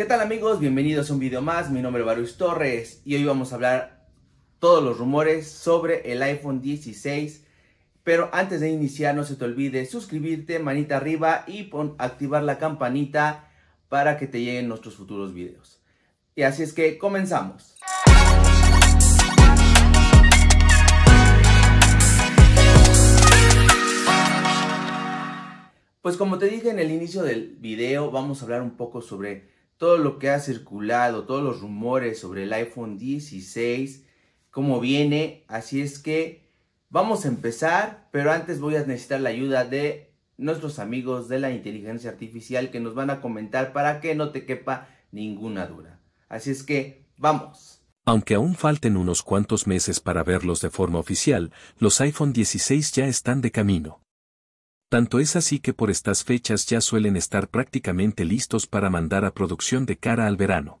¿Qué tal amigos? Bienvenidos a un video más, mi nombre es Baruch Torres y hoy vamos a hablar todos los rumores sobre el iPhone 16. Pero antes de iniciar no se te olvide suscribirte, manita arriba y activar la campanita para que te lleguen nuestros futuros videos. Y así es que comenzamos. Pues como te dije en el inicio del video, vamos a hablar un poco sobre todo lo que ha circulado, todos los rumores sobre el iPhone 16, cómo viene, así es que vamos a empezar, pero antes voy a necesitar la ayuda de nuestros amigos de la inteligencia artificial que nos van a comentar para que no te quepa ninguna duda. Así es que, ¡vamos! Aunque aún falten unos cuantos meses para verlos de forma oficial, los iPhone 16 ya están de camino. Tanto es así que por estas fechas ya suelen estar prácticamente listos para mandar a producción de cara al verano.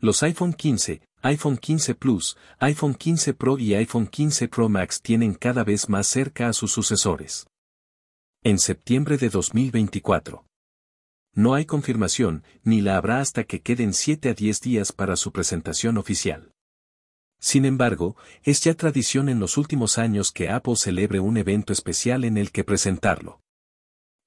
Los iPhone 15, iPhone 15 Plus, iPhone 15 Pro y iPhone 15 Pro Max tienen cada vez más cerca a sus sucesores. En septiembre de 2024. No hay confirmación, ni la habrá hasta que queden 7 a 10 días para su presentación oficial. Sin embargo, es ya tradición en los últimos años que Apple celebre un evento especial en el que presentarlo.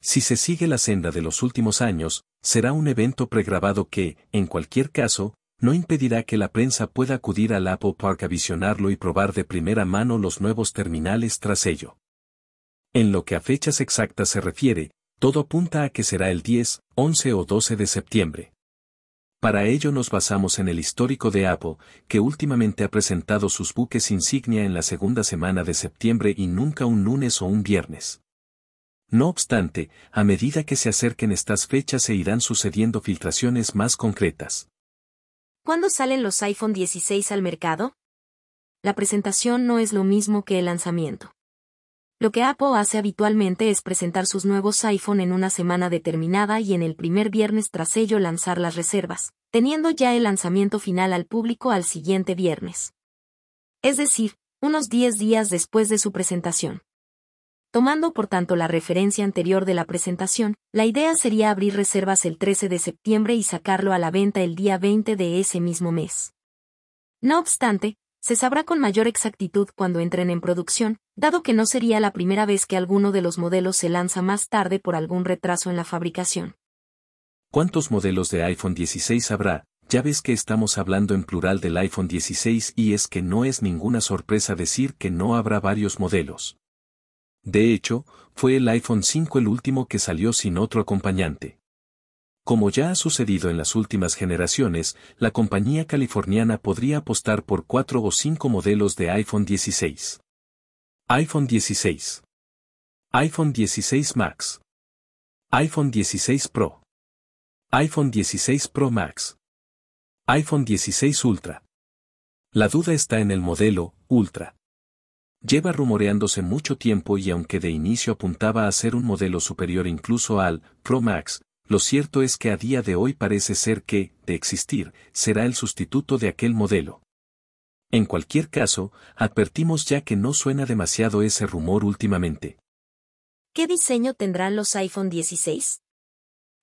Si se sigue la senda de los últimos años, será un evento pregrabado que, en cualquier caso, no impedirá que la prensa pueda acudir al Apple Park a visionarlo y probar de primera mano los nuevos terminales tras ello. En lo que a fechas exactas se refiere, todo apunta a que será el 10, 11 o 12 de septiembre. Para ello nos basamos en el histórico de Apple, que últimamente ha presentado sus buques insignia en la segunda semana de septiembre y nunca un lunes o un viernes. No obstante, a medida que se acerquen estas fechas se irán sucediendo filtraciones más concretas. ¿Cuándo salen los iPhone 16 al mercado? La presentación no es lo mismo que el lanzamiento. Lo que Apple hace habitualmente es presentar sus nuevos iPhone en una semana determinada y en el primer viernes tras ello lanzar las reservas, teniendo ya el lanzamiento final al público al siguiente viernes. Es decir, unos 10 días después de su presentación. Tomando por tanto la referencia anterior de la presentación, la idea sería abrir reservas el 13 de septiembre y sacarlo a la venta el día 20 de ese mismo mes. No obstante, se sabrá con mayor exactitud cuando entren en producción, dado que no sería la primera vez que alguno de los modelos se lanza más tarde por algún retraso en la fabricación. ¿Cuántos modelos de iPhone 16 habrá? Ya ves que estamos hablando en plural del iPhone 16 y es que no es ninguna sorpresa decir que no habrá varios modelos. De hecho, fue el iPhone 5 el último que salió sin otro acompañante. Como ya ha sucedido en las últimas generaciones, la compañía californiana podría apostar por 4 o 5 modelos de iPhone 16. iPhone 16. iPhone 16 Max. iPhone 16 Pro. iPhone 16 Pro Max. iPhone 16 Ultra. La duda está en el modelo Ultra. Lleva rumoreándose mucho tiempo y aunque de inicio apuntaba a ser un modelo superior incluso al Pro Max, lo cierto es que a día de hoy parece ser que, de existir, será el sustituto de aquel modelo. En cualquier caso, advertimos ya que no suena demasiado ese rumor últimamente. ¿Qué diseño tendrán los iPhone 16?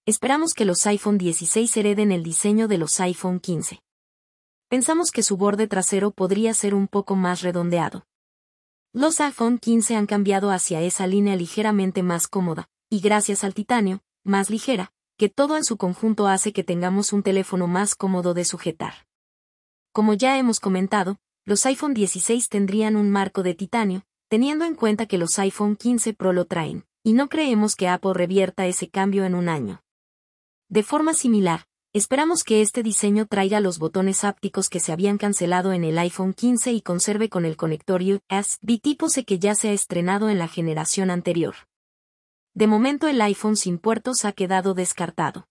Esperamos que los iPhone 16 hereden el diseño de los iPhone 15. Pensamos que su borde trasero podría ser un poco más redondeado. Los iPhone 15 han cambiado hacia esa línea ligeramente más cómoda, y gracias al titanio, más ligera, que todo en su conjunto hace que tengamos un teléfono más cómodo de sujetar. Como ya hemos comentado, los iPhone 16 tendrían un marco de titanio, teniendo en cuenta que los iPhone 15 Pro lo traen, y no creemos que Apple revierta ese cambio en un año. De forma similar, esperamos que este diseño traiga los botones hápticos que se habían cancelado en el iPhone 15 y conserve con el conector USB tipo C que ya se ha estrenado en la generación anterior. De momento el iPhone sin puertos ha quedado descartado.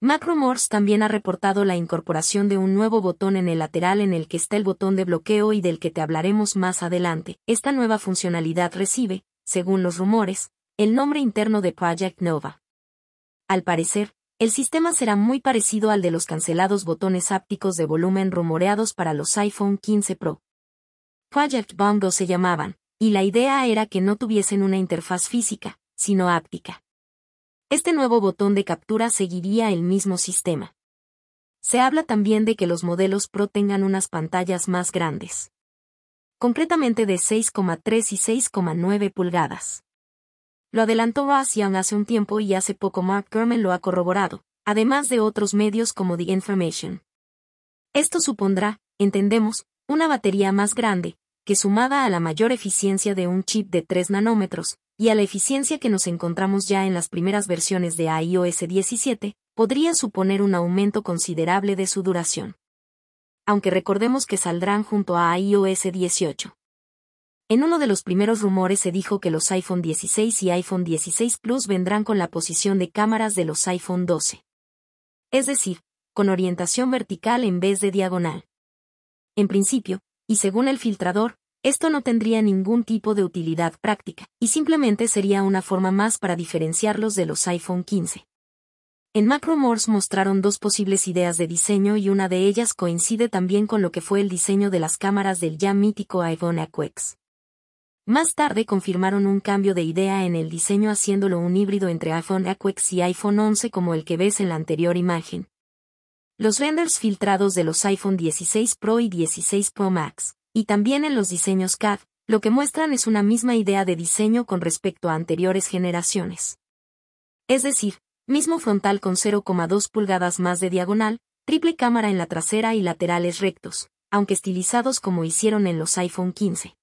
MacRumors también ha reportado la incorporación de un nuevo botón en el lateral en el que está el botón de bloqueo y del que te hablaremos más adelante. Esta nueva funcionalidad recibe, según los rumores, el nombre interno de Project Nova. Al parecer, el sistema será muy parecido al de los cancelados botones hápticos de volumen rumoreados para los iPhone 15 Pro. Project Bongo se llamaban, y la idea era que no tuviesen una interfaz física, sino háptica. Este nuevo botón de captura seguiría el mismo sistema. Se habla también de que los modelos Pro tengan unas pantallas más grandes, concretamente de 6,3 y 6,9 pulgadas. Lo adelantó Ross Young hace un tiempo y hace poco Mark Gurman lo ha corroborado, además de otros medios como The Information. Esto supondrá, entendemos, una batería más grande, que sumada a la mayor eficiencia de un chip de 3 nanómetros, y a la eficiencia que nos encontramos ya en las primeras versiones de iOS 17, podría suponer un aumento considerable de su duración. Aunque recordemos que saldrán junto a iOS 18. En uno de los primeros rumores se dijo que los iPhone 16 y iPhone 16 Plus vendrán con la posición de cámaras de los iPhone 12. Es decir, con orientación vertical en vez de diagonal. En principio, y según el filtrador, esto no tendría ningún tipo de utilidad práctica, y simplemente sería una forma más para diferenciarlos de los iPhone 15. En MacRumors mostraron dos posibles ideas de diseño y una de ellas coincide también con lo que fue el diseño de las cámaras del ya mítico iPhone Aquex. Más tarde confirmaron un cambio de idea en el diseño haciéndolo un híbrido entre iPhone Aquex y iPhone 11 como el que ves en la anterior imagen. Los renders filtrados de los iPhone 16 Pro y 16 Pro Max, y también en los diseños CAD, lo que muestran es una misma idea de diseño con respecto a anteriores generaciones. Es decir, mismo frontal con 0,2 pulgadas más de diagonal, triple cámara en la trasera y laterales rectos, aunque estilizados como hicieron en los iPhone 15.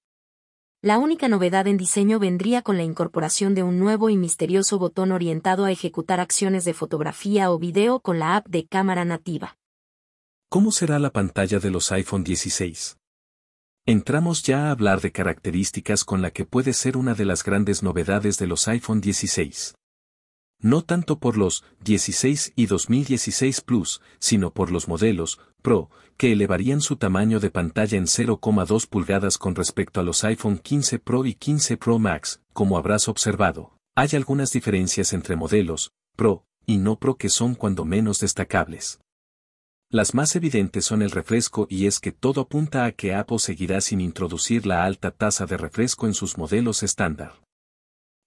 La única novedad en diseño vendría con la incorporación de un nuevo y misterioso botón orientado a ejecutar acciones de fotografía o video con la app de cámara nativa. ¿Cómo será la pantalla de los iPhone 16? Entramos ya a hablar de características con la que puede ser una de las grandes novedades de los iPhone 16. No tanto por los 16 y 2016 Plus, sino por los modelos Pro, que elevarían su tamaño de pantalla en 0,2 pulgadas con respecto a los iPhone 15 Pro y 15 Pro Max. Como habrás observado, hay algunas diferencias entre modelos Pro y no Pro que son cuando menos destacables. Las más evidentes son el refresco y es que todo apunta a que Apple seguirá sin introducir la alta tasa de refresco en sus modelos estándar.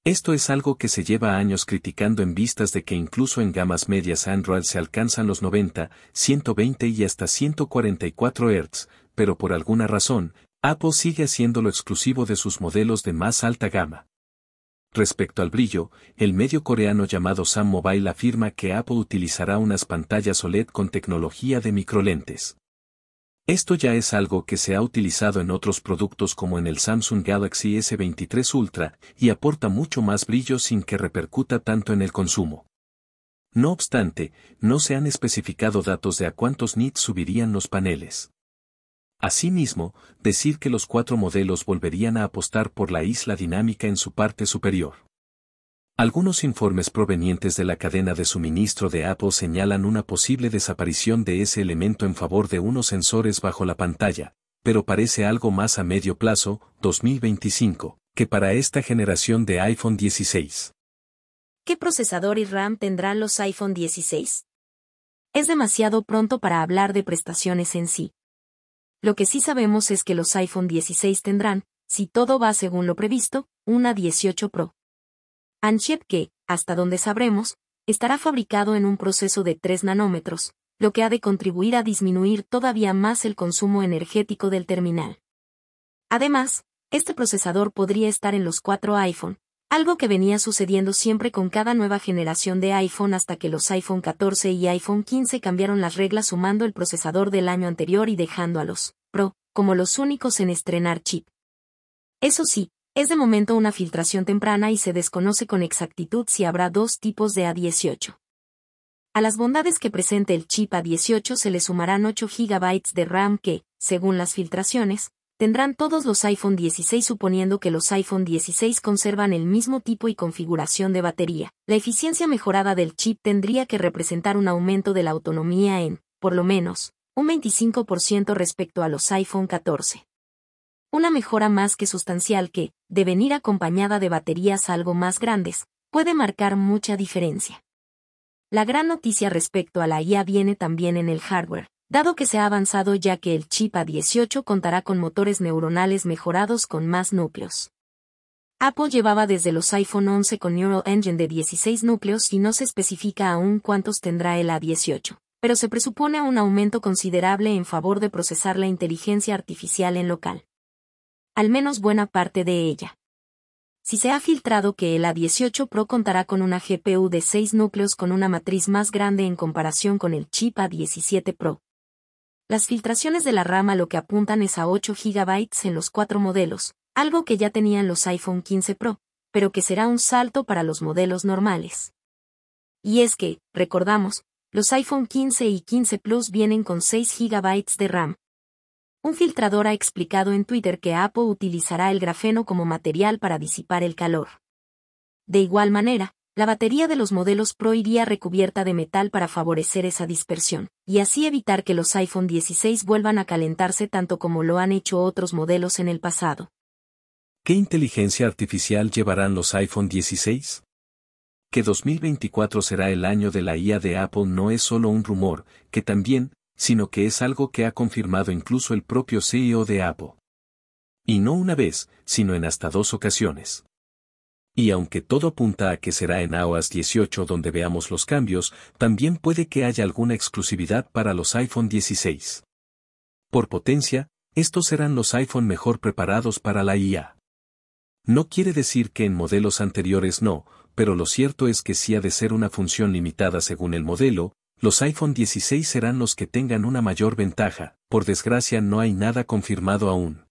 Esto es algo que se lleva años criticando en vistas de que incluso en gamas medias Android se alcanzan los 90, 120 y hasta 144 Hz, pero por alguna razón, Apple sigue haciéndolo exclusivo de sus modelos de más alta gama. Respecto al brillo, el medio coreano llamado Sam Mobile afirma que Apple utilizará unas pantallas OLED con tecnología de microlentes. Esto ya es algo que se ha utilizado en otros productos como en el Samsung Galaxy S23 Ultra, y aporta mucho más brillo sin que repercuta tanto en el consumo. No obstante, no se han especificado datos de a cuántos nits subirían los paneles. Asimismo, decir que los 4 modelos volverían a apostar por la isla dinámica en su parte superior. Algunos informes provenientes de la cadena de suministro de Apple señalan una posible desaparición de ese elemento en favor de unos sensores bajo la pantalla, pero parece algo más a medio plazo, 2025, que para esta generación de iPhone 16. ¿Qué procesador y RAM tendrán los iPhone 16? Es demasiado pronto para hablar de prestaciones en sí. Lo que sí sabemos es que los iPhone 16 tendrán, si todo va según lo previsto, una A18 Pro. Chip que, hasta donde sabremos, estará fabricado en un proceso de 3 nanómetros, lo que ha de contribuir a disminuir todavía más el consumo energético del terminal. Además, este procesador podría estar en los 4 iPhone, algo que venía sucediendo siempre con cada nueva generación de iPhone hasta que los iPhone 14 y iPhone 15 cambiaron las reglas sumando el procesador del año anterior y dejando a los Pro como los únicos en estrenar chip. Eso sí, es de momento una filtración temprana y se desconoce con exactitud si habrá 2 tipos de A18. A las bondades que presente el chip A18 se le sumarán 8 GB de RAM que, según las filtraciones, tendrán todos los iPhone 16 suponiendo que los iPhone 16 conservan el mismo tipo y configuración de batería. La eficiencia mejorada del chip tendría que representar un aumento de la autonomía en, por lo menos, un 25% respecto a los iPhone 14. Una mejora más que sustancial que, de venir acompañada de baterías algo más grandes, puede marcar mucha diferencia. La gran noticia respecto a la IA viene también en el hardware, dado que se ha avanzado ya que el chip A18 contará con motores neuronales mejorados con más núcleos. Apple llevaba desde los iPhone 11 con Neural Engine de 16 núcleos y no se especifica aún cuántos tendrá el A18, pero se presupone un aumento considerable en favor de procesar la inteligencia artificial en local. Al menos buena parte de ella. Si se ha filtrado que el A18 Pro contará con una GPU de 6 núcleos con una matriz más grande en comparación con el chip A17 Pro. Las filtraciones de la rama lo que apuntan es a 8 GB en los 4 modelos, algo que ya tenían los iPhone 15 Pro, pero que será un salto para los modelos normales. Y es que, recordamos, los iPhone 15 y 15 Plus vienen con 6 GB de RAM. Un filtrador ha explicado en Twitter que Apple utilizará el grafeno como material para disipar el calor. De igual manera, la batería de los modelos Pro iría recubierta de metal para favorecer esa dispersión, y así evitar que los iPhone 16 vuelvan a calentarse tanto como lo han hecho otros modelos en el pasado. ¿Qué inteligencia artificial llevarán los iPhone 16? Que 2024 será el año de la IA de Apple no es solo un rumor, que también, sino que es algo que ha confirmado incluso el propio CEO de Apple. Y no una vez, sino en hasta 2 ocasiones. Y aunque todo apunta a que será en iOS 18 donde veamos los cambios, también puede que haya alguna exclusividad para los iPhone 16. Por potencia, estos serán los iPhone mejor preparados para la IA. No quiere decir que en modelos anteriores no, pero lo cierto es que sí ha de ser una función limitada según el modelo. Los iPhone 16 serán los que tengan una mayor ventaja, por desgracia no hay nada confirmado aún.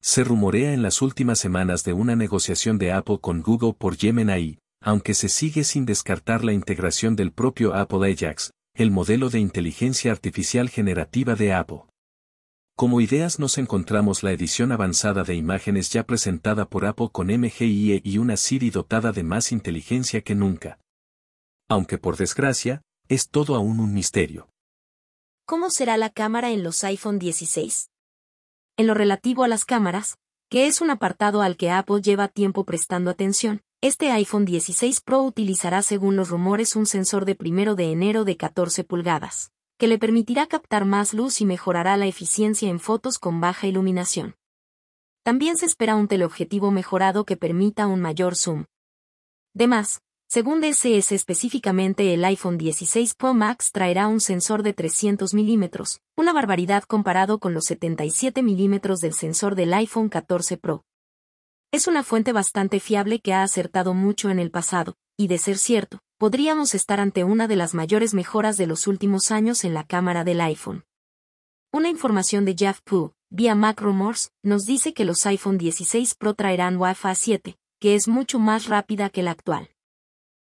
Se rumorea en las últimas semanas de una negociación de Apple con Google por Gemini, aunque se sigue sin descartar la integración del propio Apple Ajax, el modelo de inteligencia artificial generativa de Apple. Como ideas nos encontramos la edición avanzada de imágenes ya presentada por Apple con MGIE y una Siri dotada de más inteligencia que nunca. Aunque por desgracia, es todo aún un misterio. ¿Cómo será la cámara en los iPhone 16? En lo relativo a las cámaras, que es un apartado al que Apple lleva tiempo prestando atención, este iPhone 16 Pro utilizará según los rumores un sensor de 1 de enero de 14 pulgadas, que le permitirá captar más luz y mejorará la eficiencia en fotos con baja iluminación. También se espera un teleobjetivo mejorado que permita un mayor zoom. Además, según DSCC específicamente, el iPhone 16 Pro Max traerá un sensor de 300 milímetros, una barbaridad comparado con los 77 milímetros del sensor del iPhone 14 Pro. Es una fuente bastante fiable que ha acertado mucho en el pasado, y de ser cierto, podríamos estar ante una de las mayores mejoras de los últimos años en la cámara del iPhone. Una información de Jeff Pooh, vía MacRumors, nos dice que los iPhone 16 Pro traerán Wi-Fi 7, que es mucho más rápida que la actual.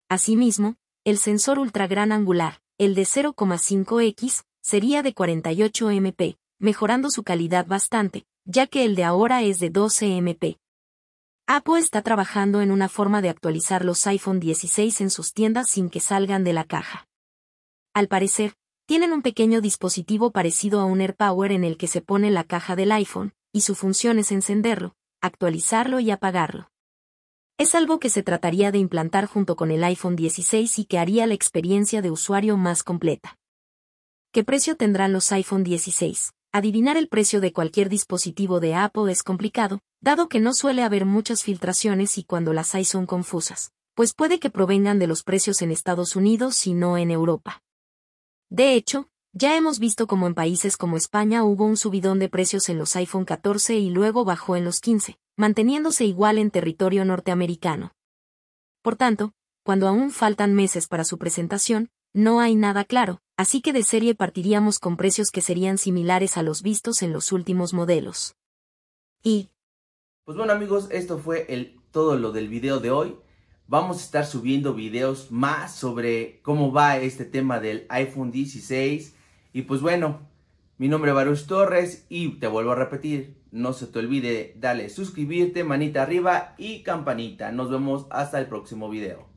Asimismo, el sensor ultra gran angular, el de 0,5x, sería de 48 MP, mejorando su calidad bastante, ya que el de ahora es de 12 MP. Apple está trabajando en una forma de actualizar los iPhone 16 en sus tiendas sin que salgan de la caja. Al parecer, tienen un pequeño dispositivo parecido a un AirPower en el que se pone la caja del iPhone, y su función es encenderlo, actualizarlo y apagarlo. Es algo que se trataría de implantar junto con el iPhone 16 y que haría la experiencia de usuario más completa. ¿Qué precio tendrán los iPhone 16? Adivinar el precio de cualquier dispositivo de Apple es complicado, dado que no suele haber muchas filtraciones y cuando las hay son confusas, pues puede que provengan de los precios en Estados Unidos y no en Europa. De hecho, ya hemos visto como en países como España hubo un subidón de precios en los iPhone 14 y luego bajó en los 15, manteniéndose igual en territorio norteamericano. Por tanto, cuando aún faltan meses para su presentación, no hay nada claro, así que de serie partiríamos con precios que serían similares a los vistos en los últimos modelos. Y pues bueno amigos, esto fue todo lo del video de hoy. Vamos a estar subiendo videos más sobre cómo va este tema del iPhone 16. Y pues bueno, mi nombre es Baruch Torres y te vuelvo a repetir, no se te olvide, dale suscribirte, manita arriba y campanita. Nos vemos hasta el próximo video.